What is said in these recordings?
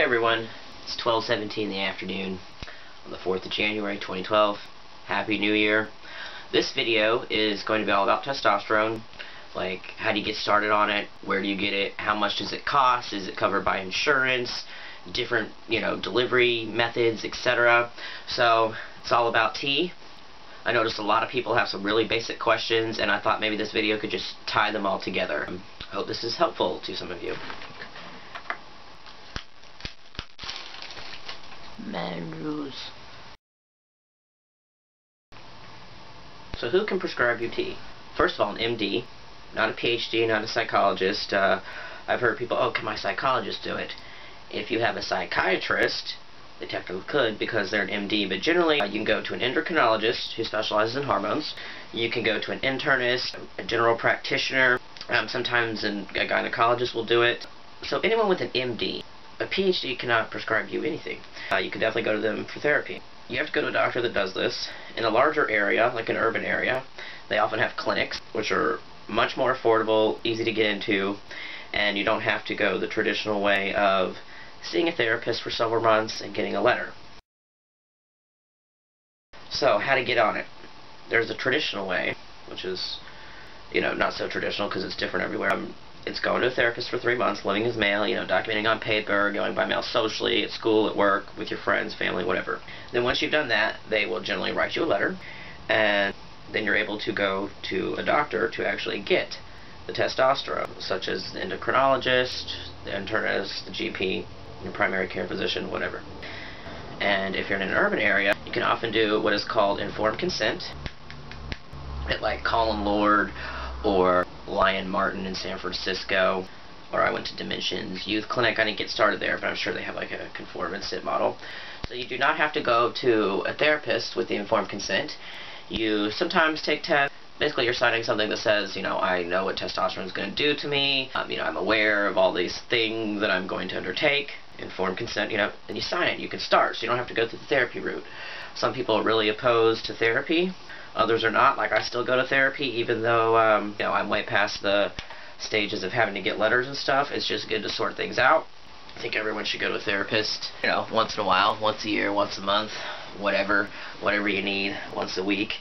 Hey everyone, it's 12:17 in the afternoon on the 4th of January 2012. Happy New Year. This video is going to be all about testosterone, like how do you get started on it, where do you get it, how much does it cost, is it covered by insurance, different delivery methods, etc. So it's all about tea. I noticed a lot of people have some really basic questions and I thought maybe this video could just tie them all together. I hope this is helpful to some of you. Mandrews. So who can prescribe you tea? First of all, an MD, not a PhD, not a psychologist. I've heard people, oh, can my psychologist do it? If you have a psychiatrist, they technically could because they're an MD, but generally you can go to an endocrinologist who specializes in hormones. You can go to an internist, a general practitioner, sometimes a gynecologist will do it. So anyone with an MD. A PhD cannot prescribe you anything. You can definitely go to them for therapy. You have to go to a doctor that does this. In a larger area, like an urban area, they often have clinics, which are much more affordable, easy to get into, and you don't have to go the traditional way of seeing a therapist for several months and getting a letter. So, how to get on it? There's a traditional way, which is, not so traditional because it's different everywhere. It's going to a therapist for 3 months, living as male, documenting on paper, going by mail socially, at school, at work, with your friends, family, whatever. Then once you've done that, they will generally write you a letter, and then you're able to go to a doctor to actually get the testosterone, such as the endocrinologist, the internist, the GP, your primary care physician, whatever. And if you're in an urban area, you can often do what is called informed consent, at like Callen Lord or Lion Martin in San Francisco, or I went to Dimensions Youth Clinic. I didn't get started there, but I'm sure they have like a conform and sit model. So you do not have to go to a therapist with the informed consent. You sometimes take tests. Basically, you're signing something that says, I know what testosterone is going to do to me. I'm aware of all these things that I'm going to undertake. Informed consent, and you sign it. You can start, so you don't have to go through the therapy route. Some people are really opposed to therapy. Others are not. Like, I still go to therapy even though, I'm way past the stages of having to get letters and stuff. It's just good to sort things out. I think everyone should go to a therapist, once in a while, once a year, once a month, whatever you need, once a week.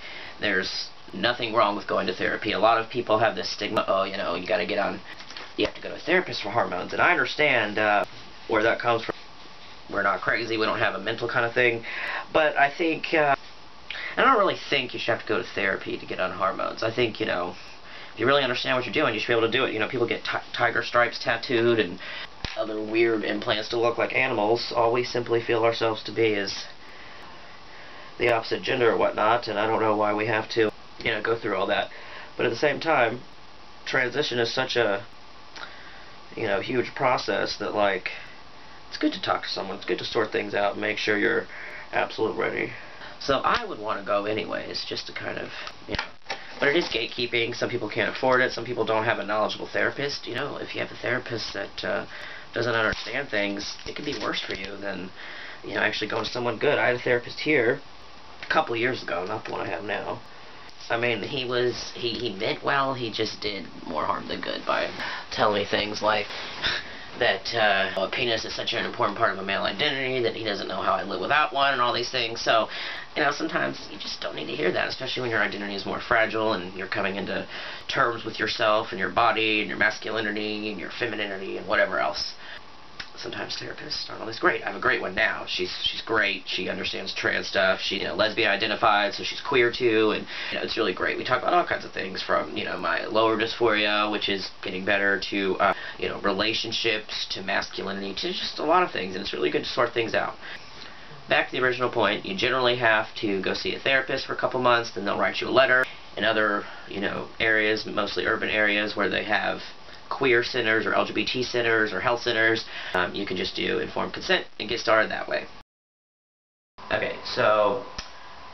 There's nothing wrong with going to therapy. A lot of people have this stigma, oh, you gotta get on, you have to go to a therapist for hormones. And I understand where that comes from. We're not crazy, we don't have a mental kind of thing. But I think, I don't really think you should have to go to therapy to get on hormones. I think, if you really understand what you're doing, you should be able to do it. People get tiger stripes tattooed and other weird implants to look like animals. All we simply feel ourselves to be is the opposite gender or whatnot, and I don't know why we have to, go through all that. But at the same time, transition is such a, huge process that, like, it's good to talk to someone. It's good to sort things out and make sure you're absolutely ready. So I would want to go anyways, just to kind of, but it is gatekeeping. Some people can't afford it. Some people don't have a knowledgeable therapist. If you have a therapist that doesn't understand things, it could be worse for you than, actually going to someone good. I had a therapist here a couple years ago, not the one I have now. I mean, he meant well. He just did more harm than good by telling me things like that a penis is such an important part of a male identity, that he doesn't know how I live without one, and all these things. So, sometimes you just don't need to hear that, especially when your identity is more fragile and you're coming into terms with yourself and your body and your masculinity and your femininity and whatever else. Sometimes therapists aren't always great. I have a great one now. She's great. She understands trans stuff. She, lesbian identified, so she's queer too, and it's really great. We talk about all kinds of things from, my lower dysphoria, which is getting better, to, relationships, to masculinity, to just a lot of things, and it's really good to sort things out. Back to the original point, you generally have to go see a therapist for a couple months, then they'll write you a letter. In other, areas, mostly urban areas where they have queer centers or LGBT centers or health centers, you can just do informed consent and get started that way. Okay, so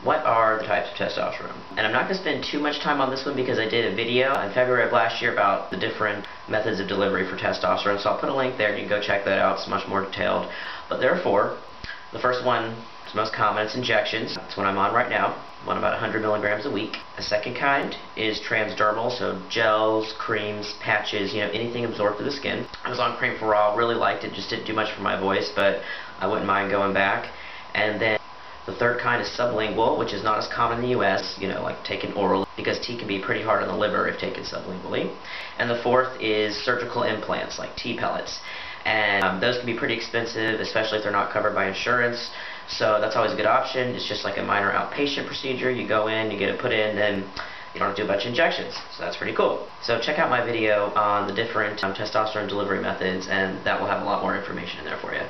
what are the types of testosterone? And I'm not going to spend too much time on this one because I did a video in February of last year about the different methods of delivery for testosterone, so I'll put a link there and you can go check that out. It's much more detailed. But there are four. The first one It's most common, it's injections. That's what I'm on right now. I'm on about 100 milligrams a week. A second kind is transdermal, so gels, creams, patches, you know, anything absorbed through the skin. I was on cream for all, really liked it, just didn't do much for my voice, but I wouldn't mind going back. And then the third kind is sublingual, which is not as common in the US, you know, like taken orally, because tea can be pretty hard on the liver if taken sublingually. And the fourth is surgical implants, like tea pellets. And those can be pretty expensive, especially if they're not covered by insurance. So that's always a good option. It's just like a minor outpatient procedure. You go in, you get it put in, then you don't have to do a bunch of injections. So that's pretty cool. So check out my video on the different testosterone delivery methods, and that will have a lot more information in there for you.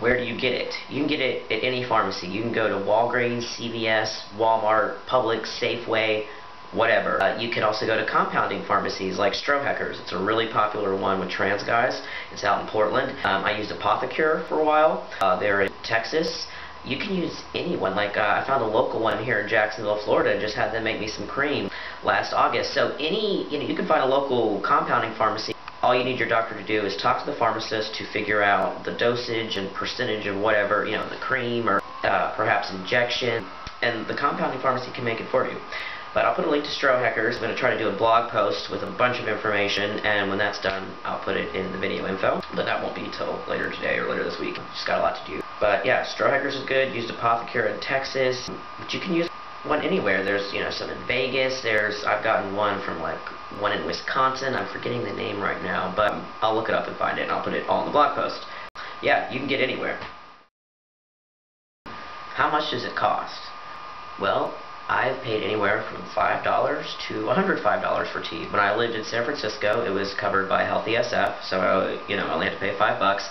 Where do you get it? You can get it at any pharmacy. You can go to Walgreens, CVS, Walmart, Publix, Safeway, whatever. You can also go to compounding pharmacies like Strohecker's. It's a really popular one with trans guys. It's out in Portland. I used Apothecure for a while. They're in Texas. You can use anyone. Like I found a local one here in Jacksonville, Florida, and just had them make me some cream last August. So you can find a local compounding pharmacy. All you need your doctor to do is talk to the pharmacist to figure out the dosage and percentage of whatever, you know, the cream or perhaps injection, and the compounding pharmacy can make it for you. But I'll put a link to Strohecker's. I'm going to try to do a blog post with a bunch of information, and when that's done, I'll put it in the video info. But that won't be until later today or later this week. Just got a lot to do. But yeah, Strohecker's is good. Used Apothecure in Texas. But you can use one anywhere. There's, you know, some in Vegas. I've gotten one from like one in Wisconsin. I'm forgetting the name right now, but I'll look it up and find it, and I'll put it all in the blog post. Yeah, you can get anywhere. How much does it cost? Well, I've paid anywhere from $5 to $105 for tea. When I lived in San Francisco, it was covered by Healthy SF, so I only had to pay $5.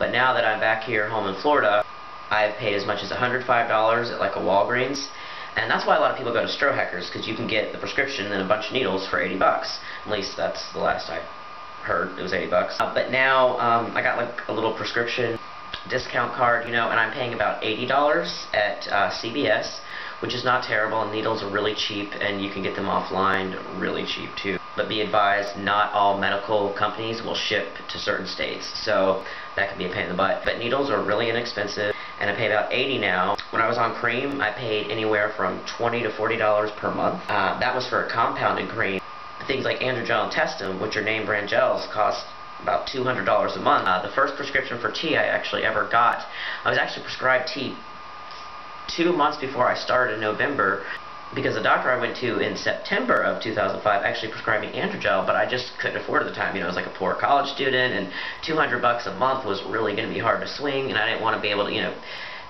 But now that I'm back here home in Florida, I've paid as much as $105 at like a Walgreens. And that's why a lot of people go to Strohecker's, because you can get the prescription and a bunch of needles for $80. At least that's the last I heard, it was $80. But now I got like a little prescription discount card, you know, and I'm paying about $80 at CVS, which is not terrible, and needles are really cheap, and you can get them offline really cheap too. But be advised, not all medical companies will ship to certain states, so that can be a pain in the butt. But needles are really inexpensive, and I pay about $80 now. When I was on cream, I paid anywhere from $20 to $40 per month. That was for a compounded cream. Things like AndroGel and Testim, which are name brand gels, cost about $200 a month. The first prescription for tea I actually ever got, I was actually prescribed tea 2 months before I started in November, because the doctor I went to in September of 2005 actually prescribed me AndroGel, but I just couldn't afford it at the time. You know, I was like a poor college student, and $200 a month was really going to be hard to swing, and I didn't want to be able to, you know,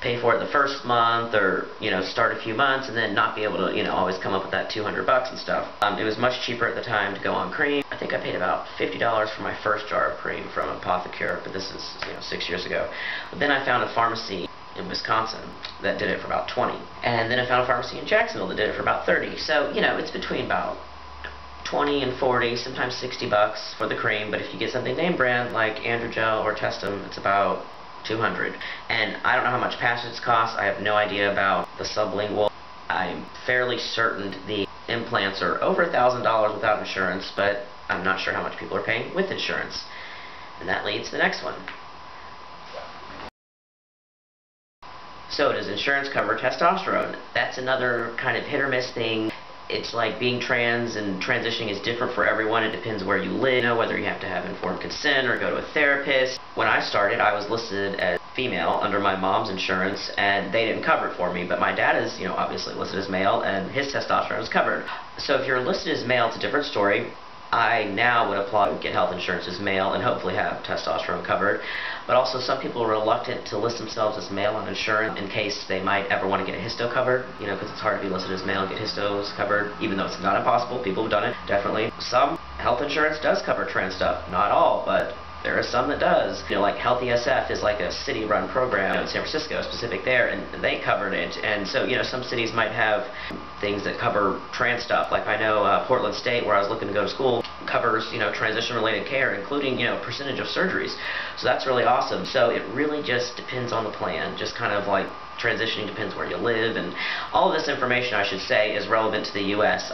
pay for it the first month, or, you know, start a few months and then not be able to, you know, always come up with that $200 and stuff. It was much cheaper at the time to go on cream. I think I paid about $50 for my first jar of cream from Apothecure, but this is, you know, 6 years ago. But then I found a pharmacy in Wisconsin that did it for about $20, and then I found a pharmacy in Jacksonville that did it for about $30. So, you know, it's between about $20 and $40, sometimes $60 for the cream. But if you get something name brand like AndroGel or Testim, it's about $200. And I don't know how much patches cost. I have no idea about the sublingual. I'm fairly certain the implants are over $1,000 without insurance, but I'm not sure how much people are paying with insurance. And that leads to the next one. So does insurance cover testosterone? That's another kind of hit or miss thing. It's like being trans, and transitioning is different for everyone. It depends where you live, you know, whether you have to have informed consent or go to a therapist. When I started, I was listed as female under my mom's insurance, and they didn't cover it for me. But my dad is, you know, obviously listed as male, and his testosterone is covered. So if you're listed as male, it's a different story. I now would apply to get health insurance as male and hopefully have testosterone covered. But also, some people are reluctant to list themselves as male on insurance in case they might ever want to get a histo covered, you know, because it's hard to be listed as male and get histos covered, even though it's not impossible. People have done it, definitely. Some health insurance does cover trans stuff. Not all, but there are some that does. You know, like Healthy SF is like a city-run program, you know, in San Francisco, specific there, and they covered it. And so, you know, some cities might have things that cover trans stuff. Like I know Portland State, where I was looking to go to school, covers, you know, transition-related care, including, you know, percentage of surgeries. So that's really awesome. So it really just depends on the plan. Just kind of like transitioning depends where you live, and all of this information, I should say, is relevant to the U.S.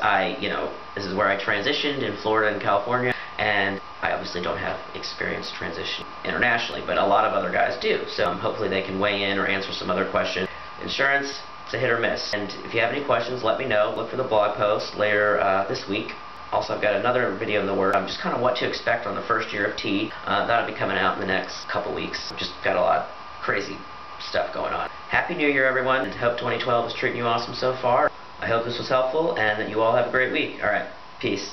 This is where I transitioned in Florida and California. and I obviously don't have experience transitioning internationally, but a lot of other guys do, so hopefully they can weigh in or answer some other questions. Insurance, it's a hit or miss, and if you have any questions, let me know. Look for the blog post later this week. Also, I've got another video in the works. I'm just kind of what to expect on the first year of T. That'll be coming out in the next couple weeks. I've just got a lot of crazy stuff going on. Happy New Year, everyone, and hope 2012 is treating you awesome so far. I hope this was helpful, and that you all have a great week. All right, peace.